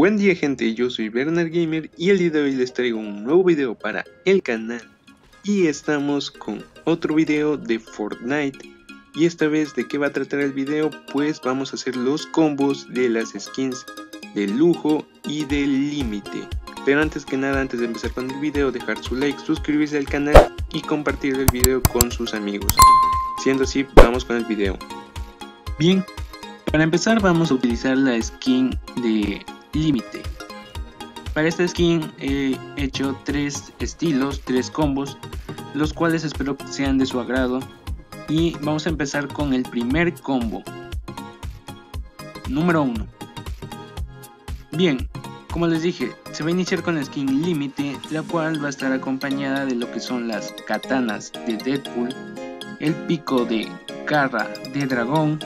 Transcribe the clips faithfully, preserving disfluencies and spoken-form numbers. Buen día gente, yo soy Bernard Gamer y el día de hoy les traigo un nuevo video para el canal. Y estamos con otro video de Fortnite. Y esta vez, ¿de qué va a tratar el video? Pues vamos a hacer los combos de las skins de lujo y de límite. Pero antes que nada, antes de empezar con el video, dejar su like, suscribirse al canal y compartir el video con sus amigos. Siendo así, vamos con el video. Bien, para empezar vamos a utilizar la skin de límite. Para esta skin he hecho tres estilos, tres combos, los cuales espero que sean de su agrado. Y vamos a empezar con el primer combo. Número uno. Bien, como les dije, se va a iniciar con la skin límite, la cual va a estar acompañada de lo que son las katanas de Deadpool, el pico de garra de dragón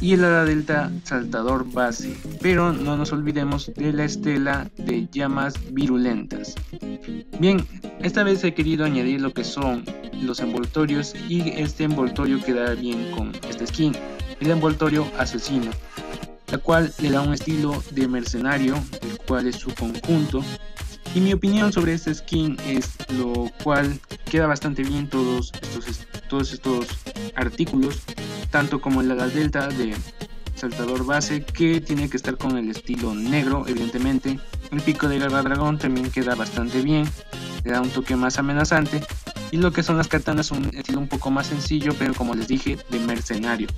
y el ala delta saltador base, pero no nos olvidemos de la estela de llamas virulentas. Bien, esta vez he querido añadir lo que son los envoltorios y este envoltorio queda bien con esta skin, el envoltorio asesino, la cual le da un estilo de mercenario, el cual es su conjunto. Y mi opinión sobre esta skin es lo cual queda bastante bien todos estos, todos estos artículos, tanto como el ala delta de saltador base, que tiene que estar con el estilo negro evidentemente. El pico de garra dragón también queda bastante bien, le da un toque más amenazante. Y lo que son las katanas, un estilo un poco más sencillo, pero como les dije, de mercenario,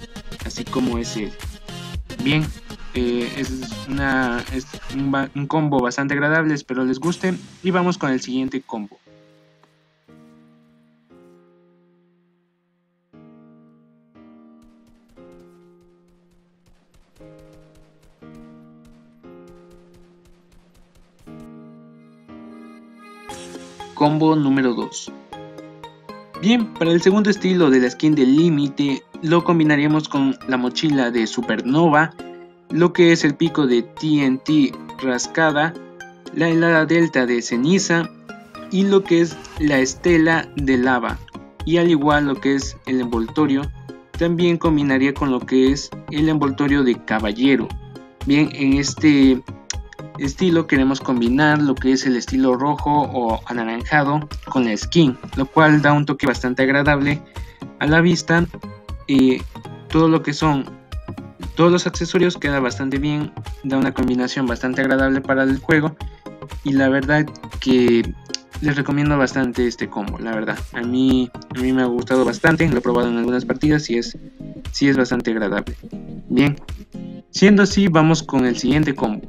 así como es él. Bien, eh, es, una, es un, un combo bastante agradable, espero les guste y vamos con el siguiente combo. Combo número dos. Bien, para el segundo estilo de la skin de límite lo combinaríamos con la mochila de supernova, lo que es el pico de T N T rascada, la helada delta de ceniza y lo que es la estela de lava. Y al igual lo que es el envoltorio, también combinaría con lo que es el envoltorio de caballero. Bien, en este estilo queremos combinar lo que es el estilo rojo o anaranjado con la skin, lo cual da un toque bastante agradable a la vista. Eh, todo lo que son todos los accesorios queda bastante bien, da una combinación bastante agradable para el juego y la verdad que les recomiendo bastante este combo. La verdad a mí, a mí me ha gustado bastante, lo he probado en algunas partidas y es, sí es bastante agradable. Bien, siendo así vamos con el siguiente combo.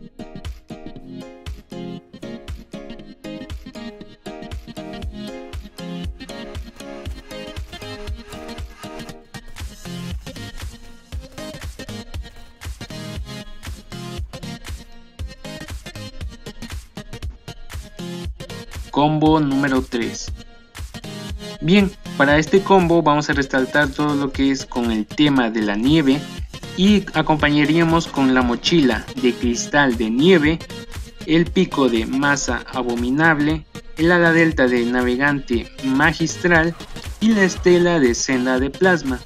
Combo número tres. Bien, para este combo vamos a resaltar todo lo que es con el tema de la nieve y acompañaríamos con la mochila de cristal de nieve, el pico de masa abominable, el ala delta de navegante magistral y la estela de senda de plasma,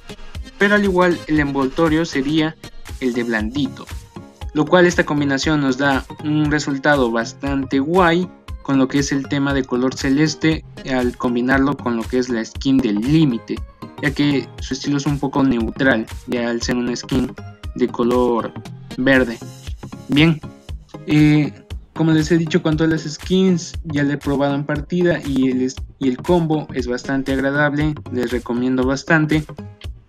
pero al igual el envoltorio sería el de blandito, lo cual esta combinación nos da un resultado bastante guay con lo que es el tema de color celeste al combinarlo con lo que es la skin del límite, ya que su estilo es un poco neutral, ya al ser una skin de color verde. Bien, eh, como les he dicho con todas las skins, ya la he probado en partida y el, y el combo es bastante agradable, les recomiendo bastante.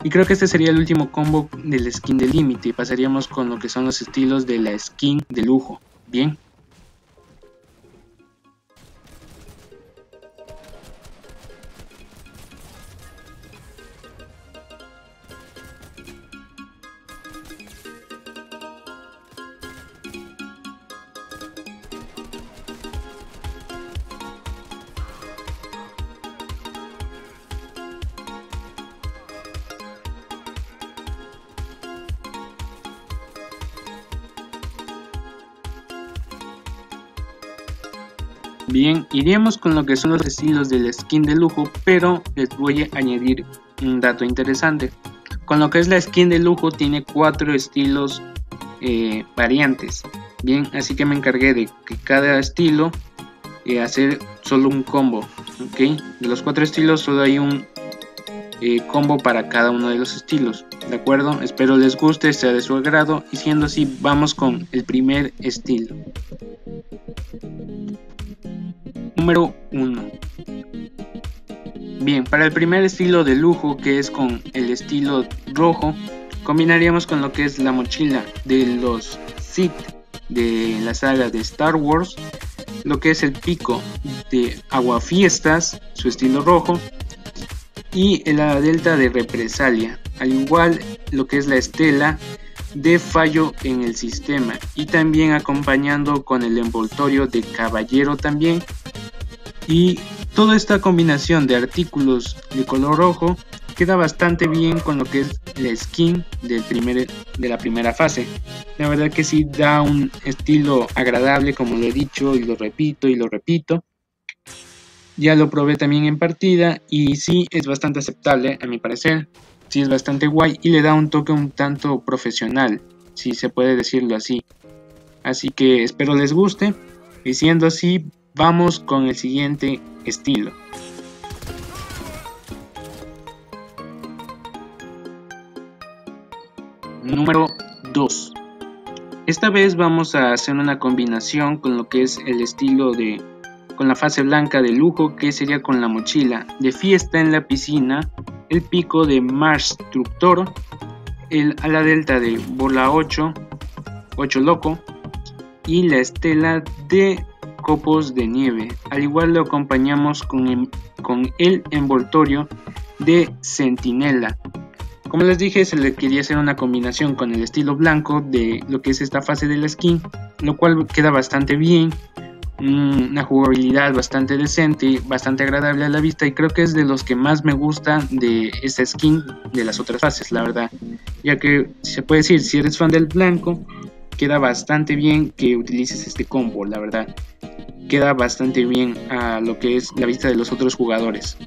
Y creo que este sería el último combo de la skin del límite, pasaríamos con lo que son los estilos de la skin de lujo. Bien. Bien, iríamos con lo que son los estilos de la skin de lujo, pero les voy a añadir un dato interesante. Con lo que es la skin de lujo tiene cuatro estilos eh, variantes, Bien, así que me encargué de que cada estilo eh, hacer solo un combo, ¿okay? De los cuatro estilos solo hay un eh, combo para cada uno de los estilos, ¿de acuerdo? Espero les guste, sea de su agrado, y siendo así vamos con el primer estilo. Número uno. Bien, para el primer estilo de lujo, que es con el estilo rojo, combinaríamos con lo que es la mochila de los Sith de la saga de Star Wars, lo que es el pico de Aguafiestas, su estilo rojo, y la delta de Represalia, al igual lo que es la estela de Fallo en el Sistema, y también acompañando con el envoltorio de Caballero también. Y toda esta combinación de artículos de color rojo queda bastante bien con lo que es la skin del primer, de la primera fase. La verdad que sí da un estilo agradable, como lo he dicho y lo repito y lo repito. Ya lo probé también en partida y sí es bastante aceptable a mi parecer. Sí es bastante guay y le da un toque un tanto profesional, si se puede decirlo así. Así que espero les guste, y siendo así, vamos con el siguiente estilo. Número dos. Esta vez vamos a hacer una combinación con lo que es el estilo de... con la fase blanca de lujo, que sería con la mochila de Fiesta en la Piscina, el pico de Marstructor, el ala delta de Bola ocho, ocho Loco, y la estela de Copos de Nieve, al igual lo acompañamos con el, con el envoltorio de Centinela. Como les dije, se le quería hacer una combinación con el estilo blanco de lo que es esta fase de la skin, lo cual queda bastante bien, una jugabilidad bastante decente, bastante agradable a la vista, y creo que es de los que más me gusta de esta skin de las otras fases, la verdad, ya que se puede decir, si eres fan del blanco, queda bastante bien que utilices este combo, la verdad. Queda bastante bien a lo que es la vista de los otros jugadores.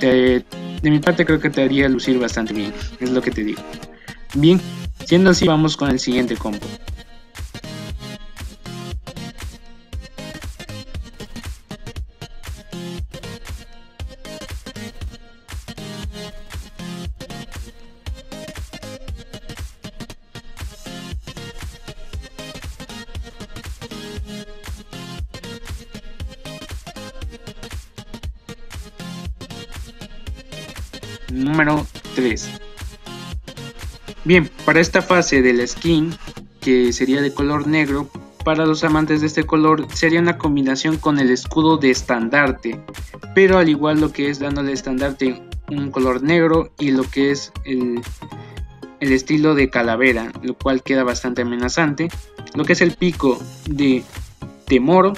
Te, de mi parte creo que te haría lucir bastante bien, es lo que te digo. Bien, siendo así vamos con el siguiente combo. Número tres. Bien, para esta fase de la skin, que sería de color negro, para los amantes de este color sería una combinación con el escudo de estandarte, pero al igual lo que es dándole estandarte un color negro y lo que es el, el estilo de calavera, lo cual queda bastante amenazante, lo que es el pico de Temoro,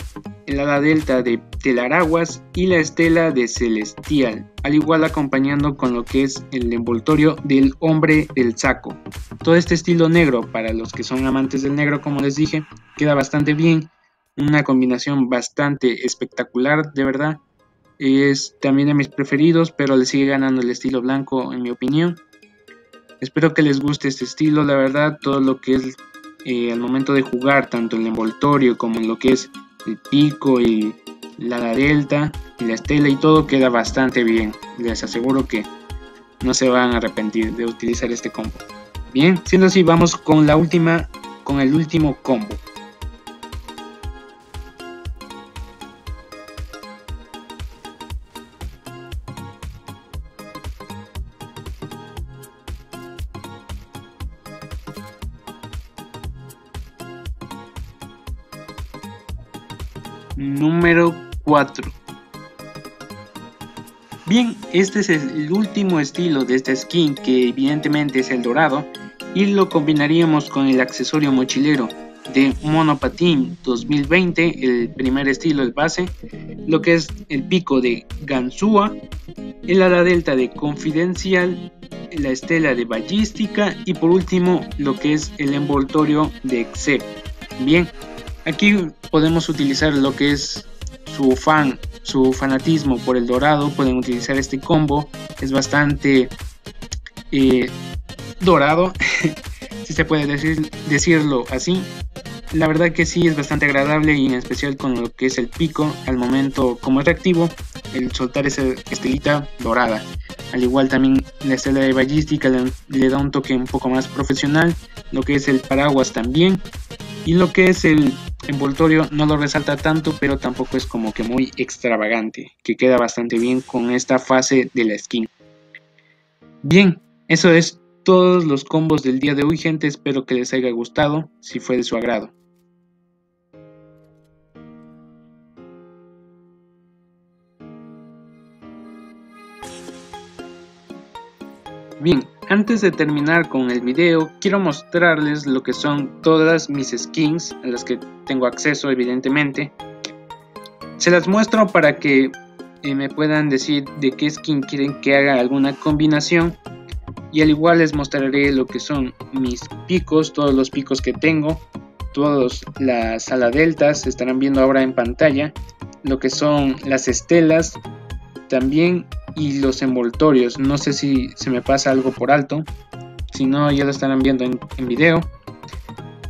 el ala delta de Telaraguas y la estela de Celestial, al igual acompañando con lo que es el envoltorio del Hombre del Saco. Todo este estilo negro, para los que son amantes del negro, como les dije, queda bastante bien, una combinación bastante espectacular, de verdad. Es también de mis preferidos, pero le sigue ganando el estilo blanco en mi opinión. Espero que les guste este estilo, la verdad, todo lo que es eh, al momento de jugar, tanto el envoltorio como lo que es el pico y la delta y la estela y todo queda bastante bien. Les aseguro que no se van a arrepentir de utilizar este combo. Bien, siendo así vamos con la última, con el último combo. Número cuatro. Bien, este es el último estilo de esta skin, que evidentemente es el dorado, y lo combinaríamos con el accesorio mochilero de Monopatín dos mil veinte, el primer estilo, el base, lo que es el pico de Ganzúa, el ala delta de Confidencial, la estela de Ballística y por último lo que es el envoltorio de Excep. Bien, aquí podemos utilizar lo que es su fan, su fanatismo por el dorado, pueden utilizar este combo, es bastante eh, dorado, si se puede decir, decirlo así, La verdad que sí es bastante agradable, y en especial con lo que es el pico, al momento como es reactivo, el soltar esa estelita dorada. Al igual también la estela de ballística le, le da un toque un poco más profesional, lo que es el paraguas también, y lo que es el envoltorio no lo resalta tanto, pero tampoco es como que muy extravagante, que queda bastante bien con esta fase de la skin. Bien, eso es todos los combos del día de hoy, gente. Espero que les haya gustado, si fue de su agrado. Bien, antes de terminar con el video, quiero mostrarles lo que son todas mis skins a las que tengo acceso, evidentemente. Se las muestro para que eh, me puedan decir de qué skin quieren que haga alguna combinación. Y al igual les mostraré lo que son mis picos, todos los picos que tengo. Todas las aladeltas se estarán viendo ahora en pantalla. Lo que son las estelas también, y los envoltorios. No sé si se me pasa algo por alto, si no ya lo estarán viendo en, en video.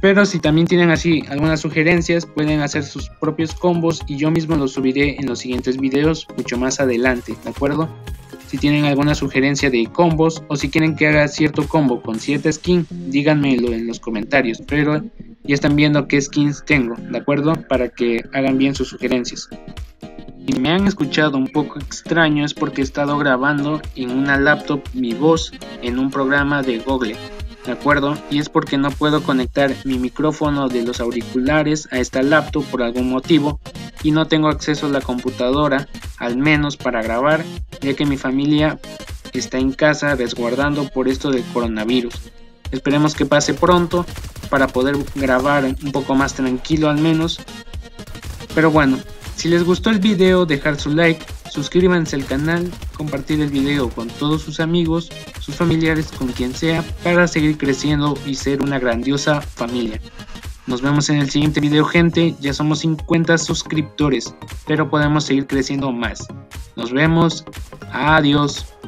Pero si también tienen así algunas sugerencias, pueden hacer sus propios combos y yo mismo los subiré en los siguientes videos mucho más adelante, ¿de acuerdo? Si tienen alguna sugerencia de combos, o si quieren que haga cierto combo con cierta skin, díganmelo en los comentarios, pero ya están viendo qué skins tengo, ¿de acuerdo? Para que hagan bien sus sugerencias. Si me han escuchado un poco extraño es porque he estado grabando en una laptop mi voz en un programa de Google, ¿de acuerdo? Y es porque no puedo conectar mi micrófono de los auriculares a esta laptop por algún motivo, y no tengo acceso a la computadora, al menos para grabar, ya que mi familia está en casa resguardando por esto del coronavirus. Esperemos que pase pronto para poder grabar un poco más tranquilo al menos. Pero bueno, si les gustó el video, dejar su like, suscríbanse al canal, compartir el video con todos sus amigos, sus familiares, con quien sea, para seguir creciendo y ser una grandiosa familia. Nos vemos en el siguiente video, gente. Ya somos cincuenta suscriptores, pero podemos seguir creciendo más. Nos vemos. Adiós.